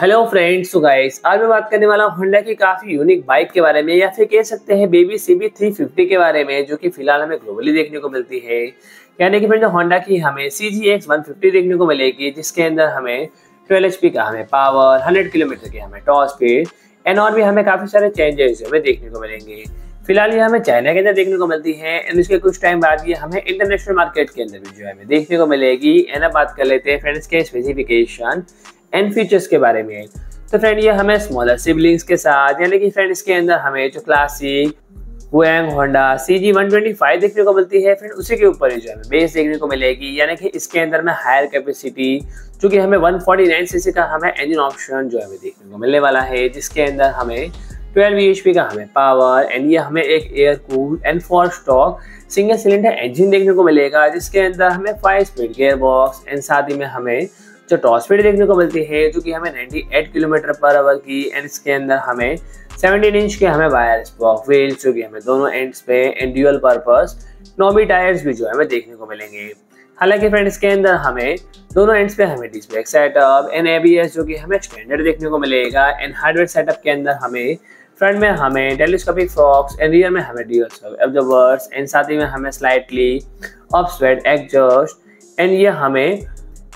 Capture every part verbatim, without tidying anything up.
Hello friends, so guys आज मैं बात करने वाला हूँ होंडा की काफ़ी यूनिक बाइक के बारे में, या फिर कह सकते हैं बेबी सीबी थ्री फिफ्टी के बारे में, जो कि फिलहाल हमें ग्लोबली देखने को मिलती है। यानी कि फ्रेंड्स होंडा की हमें सीजीएक्स वन फिफ्टी देखने को मिलेगी, जिसके अंदर हमें ट्वेल्व एचपी का हमें पावर, हंड्रेड किलोमीटर के हमें टॉप स्पीड एंड और भी हमें काफ़ी सारे चेंजेस हमें देखने को मिलेंगे। फिलहाल ये हमें चाइना के अंदर देखने को मिलती है एंड इसके कुछ टाइम बाद ये हमें इंटरनेशनल मार्केट के अंदर भी जो है हमें देखने को मिलेगी। एंड अब बात कर लेते हैं फ्रेंड्स के स्पेसिफिकेशन एंड फीचर्स के बारे में। तो फ्रेंड ये हमें स्मॉलर सिबलिंग्स के साथ, यानी कि फ्रेंड इसके अंदर हमें जो classic Wuyang Honda CG one twenty five देखने को मिलती है, फ्रेंड उसी के ऊपर ही जो हमें बेस देखने को मिलेगी। यानी कि इसके अंदर में हायर कैपेसिटी, चूँकि हमें वन फोर्टी नाइन सीसी का हमें इंजन ऑप्शन जो हमें देखने को मिलने वाला है, जिसके अंदर हमें ट्वेल्व एचपी का हमें पावर एंड ये हमें एक air cool and four stroke single cylinder engine देखने को मिलेगा, जिसके अंदर हमें five speed gear box and साथ ही में हमें जो टॉप स्पीड देखने को मिलती है जो कि हमें अट्ठानवे किलोमीटर पर आवर की एंड इसके अंदर हमें सत्रह इंच के हमें वायर स्पॉक व्हील्स जो कि हमें दोनों एंड्स पे and dual purpose knobby tyres भी जो है हमें देखने को मिलेंगे। हालांकि फ्रेंड्स इसके अंदर हमें दोनों एंड्स पे हमें डिस्प्ले सेटअप एंड एबीएस जो कि हमें स्टैंडर्ड देखने को मिलेगा एंड हार्डवेयर सेटअप के अंदर हमें फ्रंट में हमें टेलीस्कोपिक फॉक्स एंड रियर में हमें ड्यूअल शॉक एब्जॉर्बर्स एंड साथ ही में हमें स्लाइटली ऑफसेट एग्जॉस्ट एंड ये हमें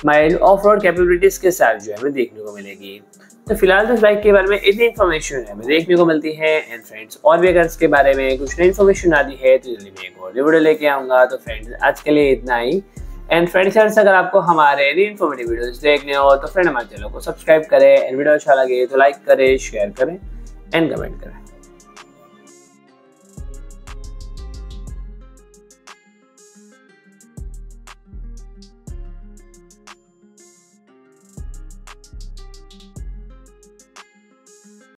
माइल्ड ऑफ रोड कैपेबिलिटीज के साथ जो है हमें देखने को मिलेगी। तो फिलहाल तो इस बाइक के बारे में इतनी इन्फॉर्मेशन हमें देखने को मिलती है एंड फ्रेंड्स और भी अगर इसके बारे में कुछ नई इन्फॉर्मेशन आती है तो जल्दी मैं एक और वीडियो लेके आऊँगा। तो फ्रेंड्स आज के लिए इतना ही एंड फ्रेंड्स अगर आपको हमारे नई इन्फॉर्मेटिव वीडियोस देखने हो तो फ्रेंड हमारे चैनल को सब्सक्राइब करें एंड वीडियो अच्छा लगे तो लाइक करें, शेयर करें एंड कमेंट करें।